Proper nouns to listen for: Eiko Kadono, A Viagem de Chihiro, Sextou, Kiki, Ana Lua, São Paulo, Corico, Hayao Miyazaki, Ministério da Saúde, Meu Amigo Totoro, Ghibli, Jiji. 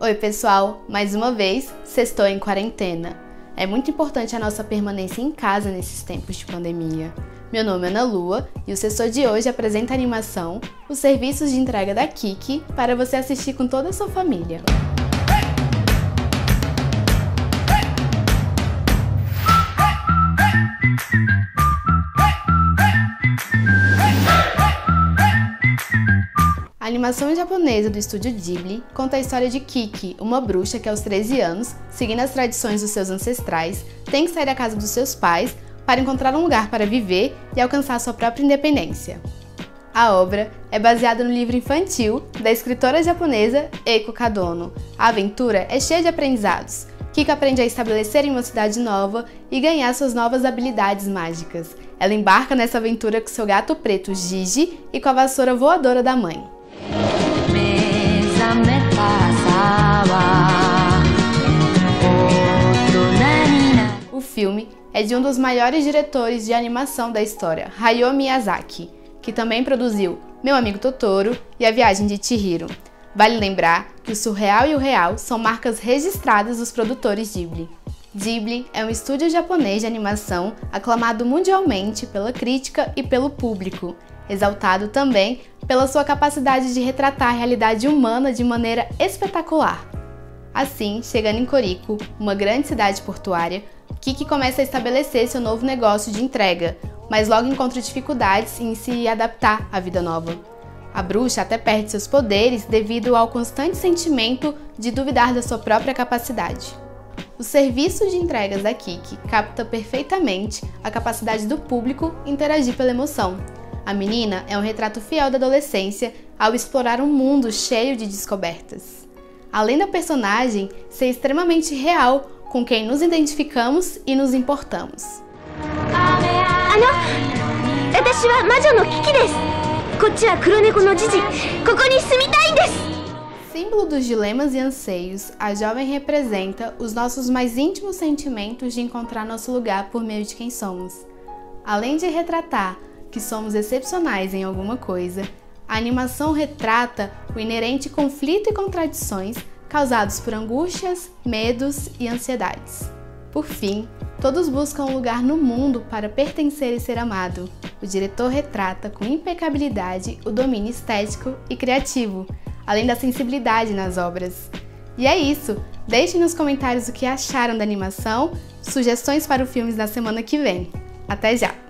Oi pessoal, mais uma vez, Sextou em quarentena. É muito importante a nossa permanência em casa nesses tempos de pandemia. Meu nome é Ana Lua e o Sextou de hoje apresenta a animação Os Serviços de Entrega da Kiki para você assistir com toda a sua família. A animação japonesa do estúdio Ghibli conta a história de Kiki, uma bruxa que aos 13 anos, seguindo as tradições dos seus ancestrais, tem que sair da casa dos seus pais para encontrar um lugar para viver e alcançar sua própria independência. A obra é baseada no livro infantil da escritora japonesa Eiko Kadono. A aventura é cheia de aprendizados. Kiki aprende a estabelecer em uma cidade nova e ganhar suas novas habilidades mágicas. Ela embarca nessa aventura com seu gato preto Jiji e com a vassoura voadora da mãe. O filme é de um dos maiores diretores de animação da história, Hayao Miyazaki, que também produziu Meu Amigo Totoro e A Viagem de Chihiro. Vale lembrar que o surreal e o real são marcas registradas dos produtores Ghibli. Ghibli é um estúdio japonês de animação aclamado mundialmente pela crítica e pelo público, exaltado também pela sua capacidade de retratar a realidade humana de maneira espetacular. Assim, chegando em Corico, uma grande cidade portuária, Kiki começa a estabelecer seu novo negócio de entrega, mas logo encontra dificuldades em se adaptar à vida nova. A bruxa até perde seus poderes devido ao constante sentimento de duvidar da sua própria capacidade. O serviço de entregas da Kiki capta perfeitamente a capacidade do público interagir pela emoção. A menina é um retrato fiel da adolescência ao explorar um mundo cheio de descobertas. Além da personagem ser extremamente real com quem nos identificamos e nos importamos. Símbolo dos dilemas e anseios, a jovem representa os nossos mais íntimos sentimentos de encontrar nosso lugar por meio de quem somos. Além de retratar que somos excepcionais em alguma coisa, a animação retrata o inerente conflito e contradições causados por angústias, medos e ansiedades. Por fim, todos buscam um lugar no mundo para pertencer e ser amado. O diretor retrata com impecabilidade o domínio estético e criativo, além da sensibilidade nas obras. E é isso! Deixem nos comentários o que acharam da animação, sugestões para os filmes da semana que vem. Até já!